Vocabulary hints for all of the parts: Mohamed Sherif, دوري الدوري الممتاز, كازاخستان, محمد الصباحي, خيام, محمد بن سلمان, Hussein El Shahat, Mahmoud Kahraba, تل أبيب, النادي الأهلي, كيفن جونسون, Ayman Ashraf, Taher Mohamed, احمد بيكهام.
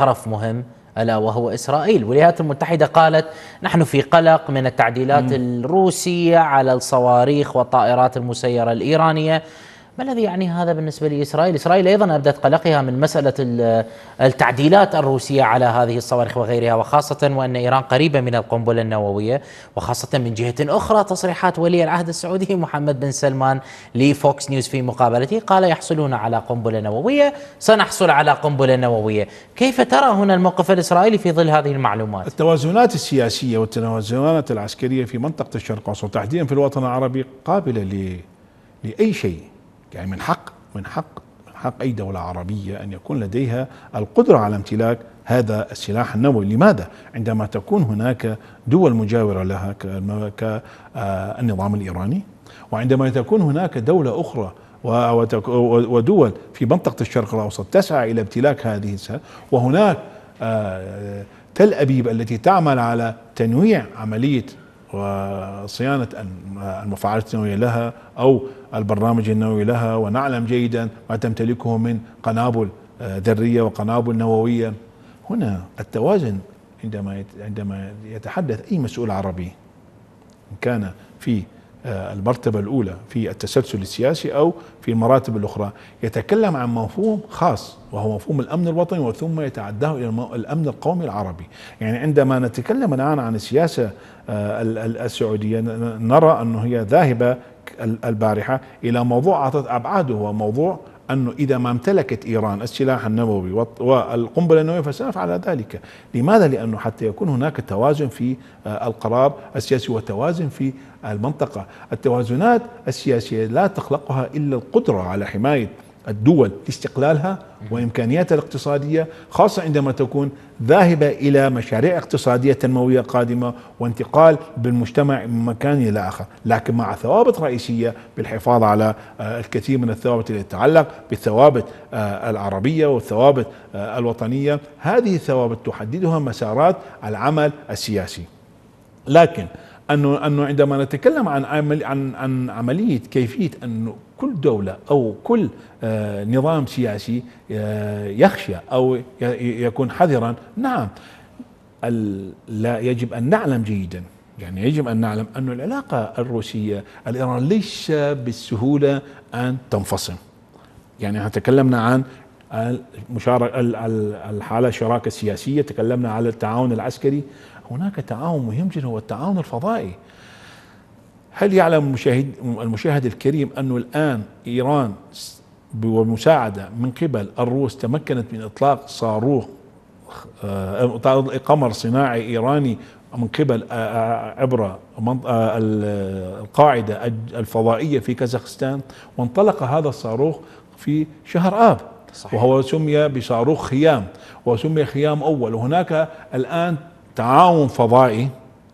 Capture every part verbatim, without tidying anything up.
طرف مهم ألا وهو إسرائيل. الولايات المتحدة قالت نحن في قلق من التعديلات الروسية على الصواريخ والطائرات المسيرة الإيرانية. ما الذي يعني هذا بالنسبة لإسرائيل؟ إسرائيل أيضا أبدت قلقها من مسألة التعديلات الروسية على هذه الصواريخ وغيرها، وخاصة وأن إيران قريبة من القنبلة النووية. وخاصة من جهة أخرى تصريحات ولي العهد السعودي محمد بن سلمان لفوكس نيوز في مقابلته قال يحصلون على قنبلة نووية، سنحصل على قنبلة نووية. كيف ترى هنا الموقف الإسرائيلي في ظل هذه المعلومات؟ التوازنات السياسية والتوازنات العسكرية في منطقة الشرق الأوسط تحديدا في الوطن العربي قابلة ل... لأي شيء. يعني من حق من حق من حق أي دولة عربية أن يكون لديها القدرة على امتلاك هذا السلاح النووي. لماذا؟ عندما تكون هناك دول مجاورة لها كالنظام الإيراني، وعندما تكون هناك دولة أخرى ودول في منطقة الشرق الأوسط تسعى إلى امتلاك هذه السلاح، وهناك تل أبيب التي تعمل على تنويع عملية وصيانة المفاعلات النووية لها أو البرنامج النووي لها، ونعلم جيدا ما تمتلكه من قنابل ذرية وقنابل نووية. هنا التوازن عندما عندما يتحدث أي مسؤول عربي إن كان في المرتبة الأولى في التسلسل السياسي أو في المراتب الأخرى يتكلم عن مفهوم خاص وهو مفهوم الأمن الوطني وثم يتعداه إلى الأمن القومي العربي. يعني عندما نتكلم الآن عن السياسة السعودية نرى أنه هي ذاهبة البارحة إلى موضوع أعطت أبعاده، هو موضوع أنه إذا ما امتلكت إيران السلاح النووي والقنبلة النووية فسنفعل ذلك. لماذا؟ لأنه حتى يكون هناك توازن في القرار السياسي وتوازن في المنطقة. التوازنات السياسية لا تخلقها إلا القدرة على حماية الدول لاستقلالها وإمكانياتها الاقتصادية، خاصة عندما تكون ذاهبة إلى مشاريع اقتصادية تنموية قادمة وانتقال بالمجتمع من مكان إلى آخر، لكن مع ثوابت رئيسية بالحفاظ على الكثير من الثوابت التي تتعلق بالثوابت العربية والثوابت الوطنية. هذه الثوابت تحددها مسارات العمل السياسي. لكن أنه أنه عندما نتكلم عن عمل عن عن عملية كيفية أن كل دولة أو كل نظام سياسي يخشى أو يكون حذرا، نعم لا يجب أن نعلم جيدا. يعني يجب أن نعلم أن العلاقة الروسية الإيران ليس بالسهولة أن تنفصل. يعني تكلمنا عن المشاركة الحالة الشراكة السياسية، تكلمنا على التعاون العسكري، هناك تعاون مهم جدا هو التعاون الفضائي. هل يعلم المشاهد المشاهد الكريم أنه الآن إيران بمساعدة من قبل الروس تمكنت من إطلاق صاروخ قمر صناعي إيراني من قبل عبر القاعدة الفضائية في كازاخستان، وانطلق هذا الصاروخ في شهر آب صحيح. وهو سمي بصاروخ خيام وسمي خيام أول. وهناك الآن تعاون فضائي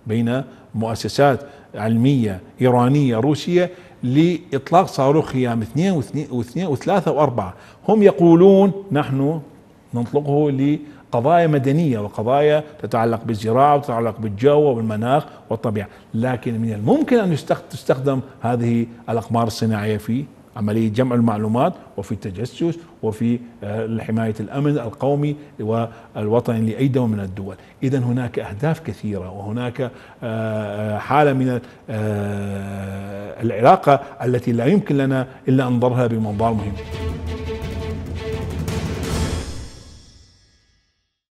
بين مؤسسات علمية إيرانية روسية لإطلاق صاروخ خيام اثنين واثنين واثنين وثلاثة وأربعة. هم يقولون نحن نطلقه لقضايا مدنية وقضايا تتعلق بالزراعة وتتعلق بالجو والمناخ والطبيعة، لكن من الممكن أن تستخدم هذه الأقمار الصناعية في عملية جمع المعلومات وفي التجسس وفي حماية الأمن القومي والوطني لأي دولة من الدول. إذن هناك أهداف كثيرة وهناك حالة من العلاقة التي لا يمكن لنا إلا أن ننظرها بمنظار مهم.